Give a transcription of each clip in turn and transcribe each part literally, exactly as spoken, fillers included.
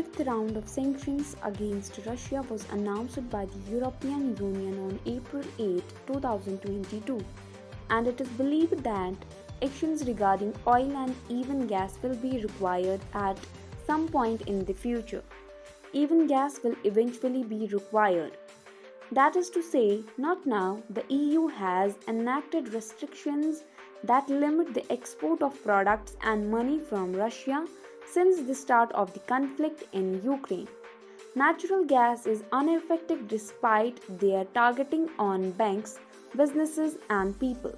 fifth round of sanctions against Russia was announced by the European Union on April eighth, two thousand twenty-two, and it is believed that actions regarding oil and even gas will be required at some point in the future. Even gas will eventually be required. That is to say, not now, the E U has enacted restrictions that limit the export of products and money from Russia since the start of the conflict in Ukraine. Natural gas is unaffected despite their targeting on banks, businesses and people.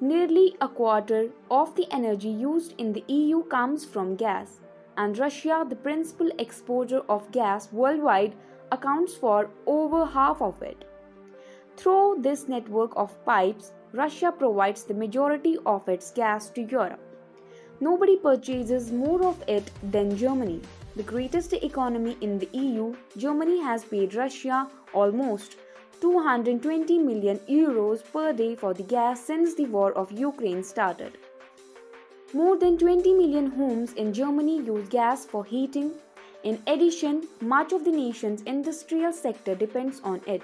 Nearly a quarter of the energy used in the E U comes from gas, and Russia, the principal exporter of gas worldwide, accounts for over half of it. Through this network of pipes, Russia provides the majority of its gas to Europe. Nobody purchases more of it than Germany. The greatest economy in the E U, Germany has paid Russia almost two hundred twenty million euros per day for the gas since the war of Ukraine started. More than twenty million homes in Germany use gas for heating. In addition, much of the nation's industrial sector depends on it.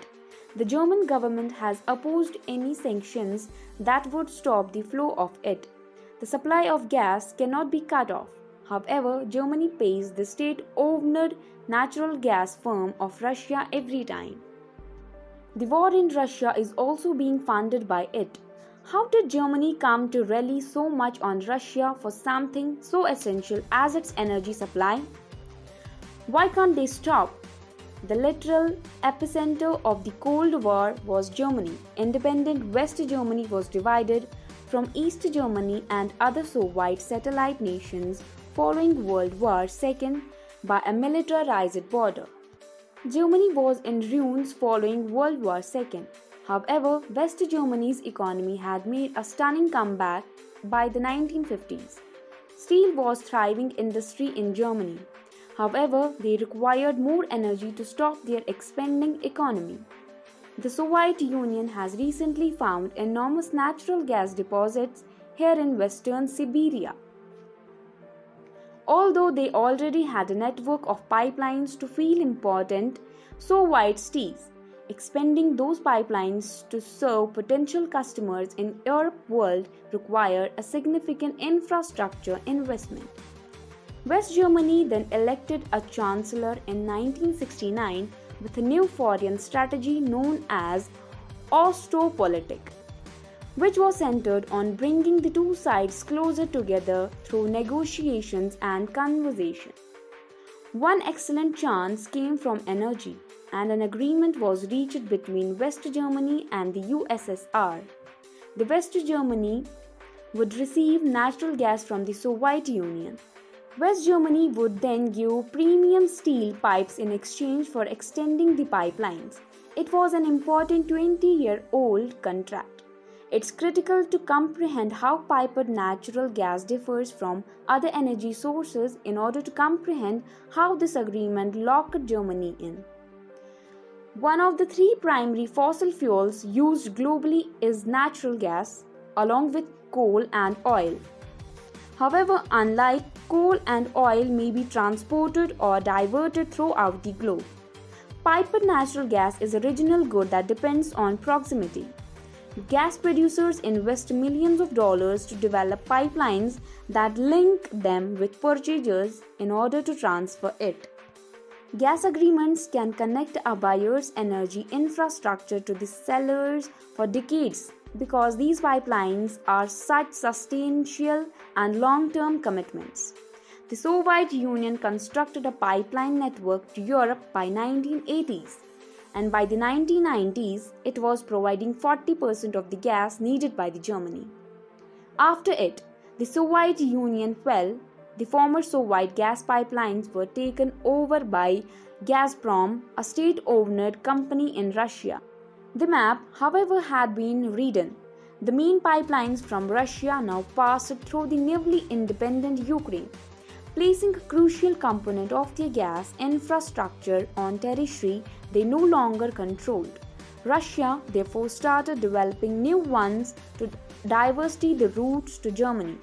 The German government has opposed any sanctions that would stop the flow of it. The supply of gas cannot be cut off. However, Germany pays the state-owned natural gas firm of Russia every time. The war in Russia is also being funded by it. How did Germany come to rally so much on Russia for something so essential as its energy supply? Why can't they stop? The literal epicenter of the Cold War was Germany. Independent West Germany was divided from East Germany and other Soviet satellite nations following World War Two by a militarized border. Germany was in ruins following World War Two. However, West Germany's economy had made a stunning comeback by the nineteen fifties. Steel was a thriving industry in Germany. However, they required more energy to stop their expanding economy. The Soviet Union has recently found enormous natural gas deposits here in Western Siberia. Although they already had a network of pipelines to feed important Soviet steels, expanding those pipelines to serve potential customers in Europe world required a significant infrastructure investment. West Germany then elected a chancellor in nineteen sixty-nine with a new foreign strategy known as Ostpolitik, which was centered on bringing the two sides closer together through negotiations and conversation. One excellent chance came from energy, and an agreement was reached between West Germany and the U S S R. The West Germany would receive natural gas from the Soviet Union. West Germany would then give premium steel pipes in exchange for extending the pipelines. It was an important twenty-year-old contract. It's critical to comprehend how piped natural gas differs from other energy sources in order to comprehend how this agreement locked Germany in. One of the three primary fossil fuels used globally is natural gas, along with coal and oil. However, unlike coal and oil may be transported or diverted throughout the globe, piped natural gas is a regional good that depends on proximity. Gas producers invest millions of dollars to develop pipelines that link them with purchasers in order to transfer it. Gas agreements can connect a buyer's energy infrastructure to the sellers for decades because these pipelines are such substantial and long-term commitments. The Soviet Union constructed a pipeline network to Europe by nineteen eighties. And by the nineteen nineties, it was providing forty percent of the gas needed by the Germany. After it, the Soviet Union fell. The former Soviet gas pipelines were taken over by Gazprom, a state-owned company in Russia. The map, however, had been redone. The main pipelines from Russia now passed through the newly independent Ukraine, placing a crucial component of their gas infrastructure on territory they no longer controlled. Russia therefore started developing new ones to diversify the routes to Germany.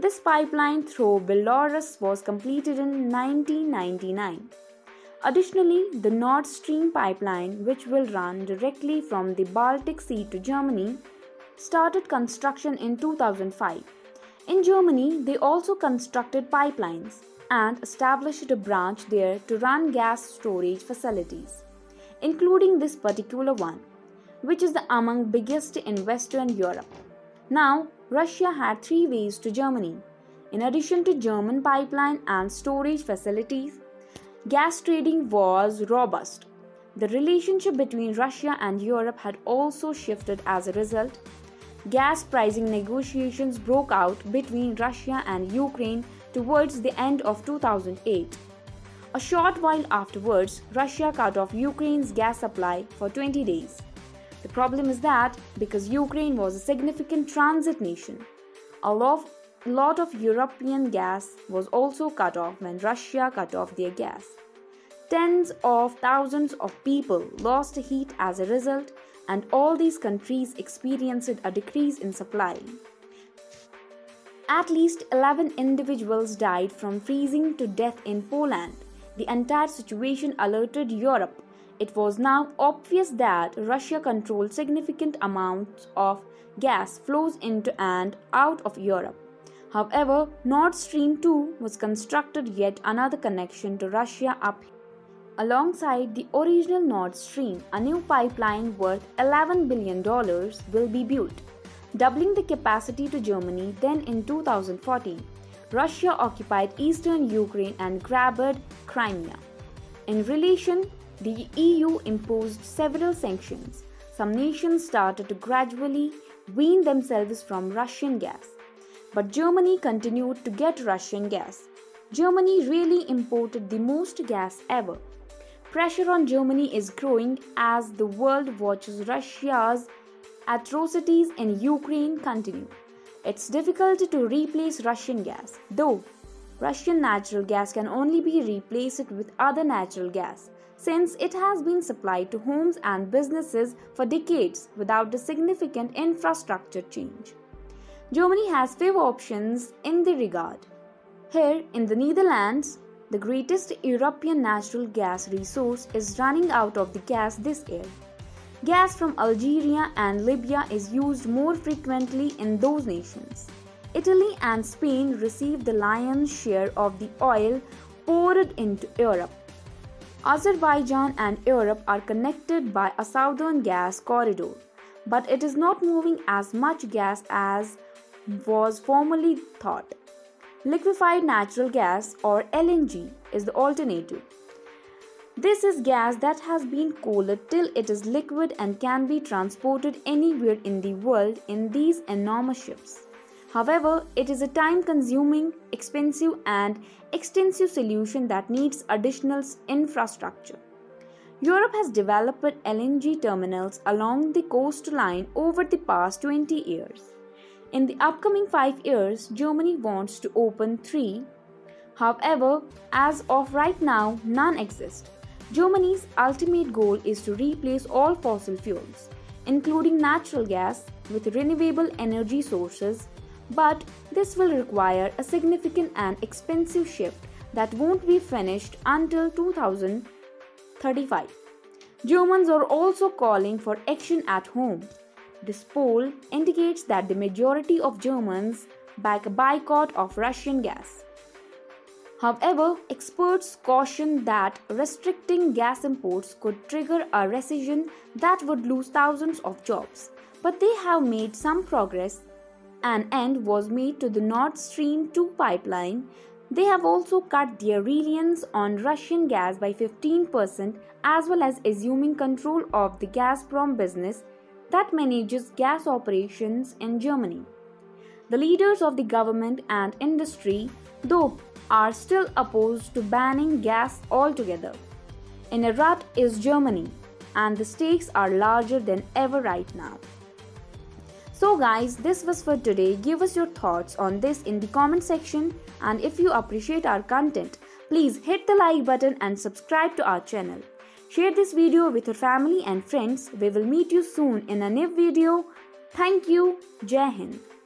This pipeline through Belarus was completed in nineteen ninety-nine. Additionally, the Nord Stream pipeline, which will run directly from the Baltic Sea to Germany, started construction in two thousand five. In Germany, they also constructed pipelines and established a branch there to run gas storage facilities, including this particular one, which is the among biggest in Western Europe. Now, Russia had three ways to Germany. In addition to German pipeline and storage facilities, gas trading was robust. The relationship between Russia and Europe had also shifted as a result. Gas pricing negotiations broke out between Russia and Ukraine towards the end of two thousand eight. A short while afterwards, Russia cut off Ukraine's gas supply for twenty days. The problem is that because Ukraine was a significant transit nation, a lot of European gas was also cut off when Russia cut off their gas. Tens of thousands of people lost heat as a result, and all these countries experienced a decrease in supply. At least eleven individuals died from freezing to death in Poland. The entire situation alerted Europe. It was now obvious that Russia controlled significant amounts of gas flows into and out of Europe. However, Nord Stream two was constructed, yet another connection to Russia up alongside the original Nord Stream. A new pipeline worth eleven billion dollars will be built, doubling the capacity to Germany. Then in two thousand fourteen, Russia occupied eastern Ukraine and grabbed Crimea. In relation, the E U imposed several sanctions. Some nations started to gradually wean themselves from Russian gas. But Germany continued to get Russian gas. Germany really imported the most gas ever. Pressure on Germany is growing as the world watches Russia's atrocities in Ukraine continue. It's difficult to replace Russian gas, though Russian natural gas can only be replaced with other natural gas, since it has been supplied to homes and businesses for decades without a significant infrastructure change. Germany has few options in the regard. Here in the Netherlands, the greatest European natural gas resource is running out of the gas this year. Gas from Algeria and Libya is used more frequently in those nations. Italy and Spain receive the lion's share of the oil poured into Europe. Azerbaijan and Europe are connected by a southern gas corridor, but it is not moving as much gas as was formerly thought. Liquefied natural gas, or L N G, is the alternative. This is gas that has been cooled till it is liquid and can be transported anywhere in the world in these enormous ships. However, it is a time-consuming, expensive and extensive solution that needs additional infrastructure. Europe has developed L N G terminals along the coastline over the past twenty years. In the upcoming five years, Germany wants to open three. However, as of right now, none exist. Germany's ultimate goal is to replace all fossil fuels, including natural gas, with renewable energy sources. But this will require a significant and expensive shift that won't be finished until two thousand thirty-five. Germans are also calling for action at home. This poll indicates that the majority of Germans back a boycott of Russian gas. However, experts caution that restricting gas imports could trigger a recession that would lose thousands of jobs. But they have made some progress. An end was made to the Nord Stream two pipeline. They have also cut their reliance on Russian gas by fifteen percent, as well as assuming control of the Gazprom business that manages gas operations in Germany. The leaders of the government and industry, though, are still opposed to banning gas altogether. In a rut is Germany, and the stakes are larger than ever right now. So guys, this was for today. Give us your thoughts on this in the comment section, and if you appreciate our content, please hit the like button and subscribe to our channel. Share this video with your family and friends. We will meet you soon in a new video. Thank you. Jai Hind.